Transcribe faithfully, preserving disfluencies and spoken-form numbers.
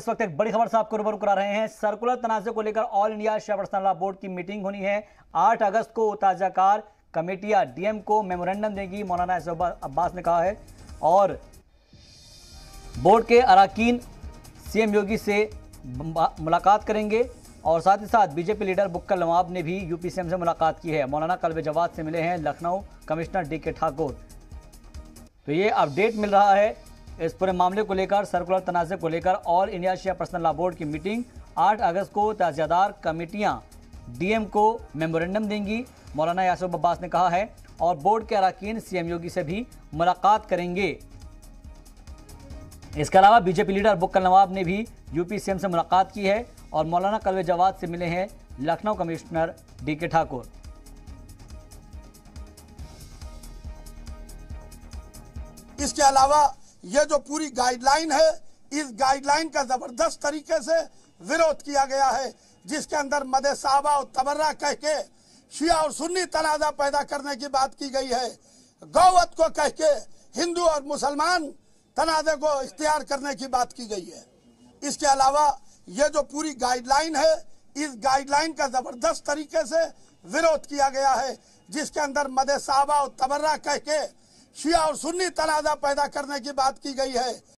इस वक्त एक बड़ी खबर से आपको रूबरू करा रहे हैं। सर्कुलर तनाज़े को लेकर all India Shia personal law board की मीटिंग होनी है आठ अगस्त को। ताजाकार कमेटियां डीएम को मेमोरेंडम देंगी, मौलाना यासूब अब्बास ने कहा है। और बोर्ड के अराकीन सीएम योगी से मुलाकात करेंगे और साथ ही साथ बीजेपी लीडर बुक्का नवाब ने भी यूपी सीएम से मुलाकात की है। मौलाना कालबे जवाद से मिले हैं लखनऊ कमिश्नर डी के ठाकुर। तो ये अपडेट मिल रहा है इस पूरे मामले को लेकर। सर्कुलर तनाज़े को लेकर all India Shia personal law board की मीटिंग आठ अगस्त को। ताजादार कमेटियां डीएम को मेमोरेंडम देंगी, मौलाना यासूब अब्बास ने कहा है। और बोर्ड के अरकान सीएम योगी से भी मुलाकात करेंगे। इसके अलावा बीजेपी लीडर बुक्का नवाब ने भी यूपी सीएम से मुलाकात की है और मौलाना कालबे जवाद से मिले हैं लखनऊ कमिश्नर डी के ठाकुर। इसके अलावा ये जो पूरी गाइडलाइन है, इस गाइडलाइन का जबरदस्त तरीके से विरोध किया गया है, जिसके अंदर मदे साहबा और तबर्रा कह के शिया और सुन्नी तनाजा पैदा करने की बात की गई है। गौवत को कह के हिंदू और मुसलमान तनाजे को इख्तियार करने की बात की गई है। इसके अलावा ये जो पूरी गाइडलाइन है, इस गाइडलाइन का जबरदस्त तरीके से विरोध किया गया है, जिसके अंदर मदे साहबा और तबर्रा कह के शिया और सुन्नी तनाज़ा पैदा करने की बात की गई है।